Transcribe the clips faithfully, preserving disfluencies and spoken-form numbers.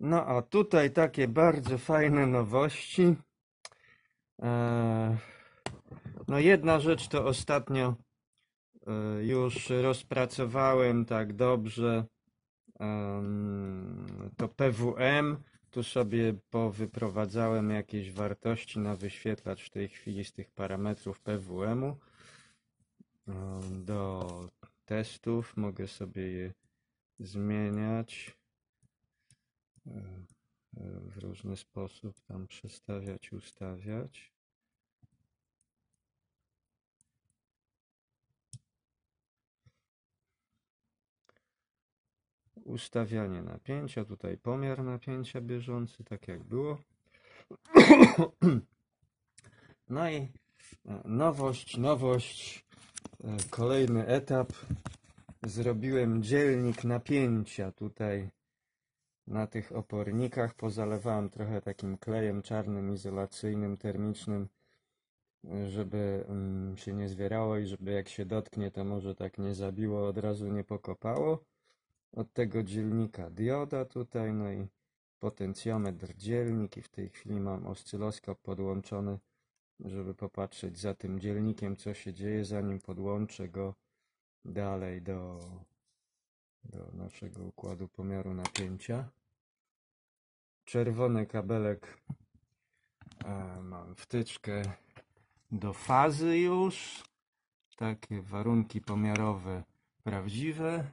No a tutaj takie bardzo fajne nowości. No jedna rzecz to ostatnio już rozpracowałem tak dobrze to P W M. Tu sobie powyprowadzałem jakieś wartości na wyświetlacz w tej chwili z tych parametrów P W M-u. Do testów mogę sobie je zmieniać w różny sposób, tam przestawiać, ustawiać. Ustawianie napięcia, tutaj pomiar napięcia bieżący, tak jak było. No i nowość, nowość, kolejny etap. Zrobiłem dzielnik napięcia tutaj na tych opornikach. Pozalewałem trochę takim klejem czarnym, izolacyjnym, termicznym, żeby się nie zwierało i żeby jak się dotknie, to może tak nie zabiło, od razu nie pokopało. Od tego dzielnika dioda tutaj, no i potencjometr, dzielnik, i w tej chwili mam oscyloskop podłączony, żeby popatrzeć za tym dzielnikiem, co się dzieje, zanim podłączę go dalej do, do naszego układu pomiaru napięcia. Czerwony kabelek, e, mam wtyczkę do fazy już, takie warunki pomiarowe prawdziwe.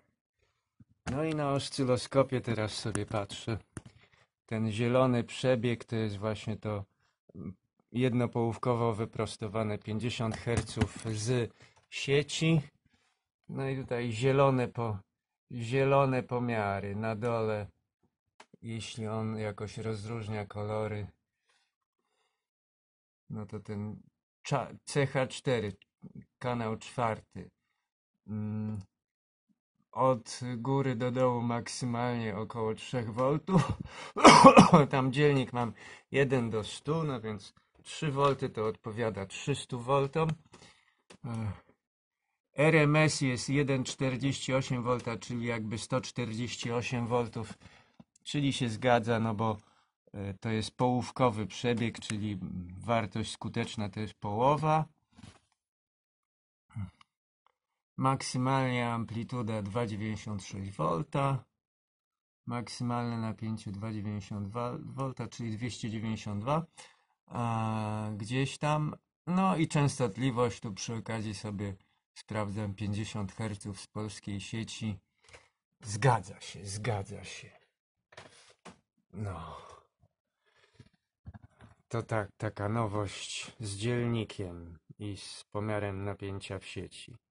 No i na oscyloskopie teraz sobie patrzę. Ten zielony przebieg to jest właśnie to jednopołówkowo wyprostowane pięćdziesiąt herców z sieci. No i tutaj zielone, po, zielone pomiary na dole, jeśli on jakoś rozróżnia kolory, no to ten C H cztery, kanał czwarty. Mm. Od góry do dołu maksymalnie około trzy woły. Tam dzielnik mam jeden do stu, no więc trzy woły to odpowiada trzystu wołtom. R M S jest jeden przecinek czterdzieści osiem wola, czyli jakby sto czterdzieści osiem wołtów, czyli się zgadza, no bo to jest połówkowy przebieg, czyli wartość skuteczna to jest połowa. Maksymalnie amplituda dwa przecinek dziewięćdziesiąt sześć wola, maksymalne napięcie dwa przecinek dziewięćdziesiąt dwa wola, czyli dwieście dziewięćdziesiąt dwa, a gdzieś tam. No i częstotliwość, tu przy okazji sobie sprawdzam, pięćdziesiąt herców z polskiej sieci. Zgadza się, zgadza się. No. To tak, taka nowość z dzielnikiem i z pomiarem napięcia w sieci.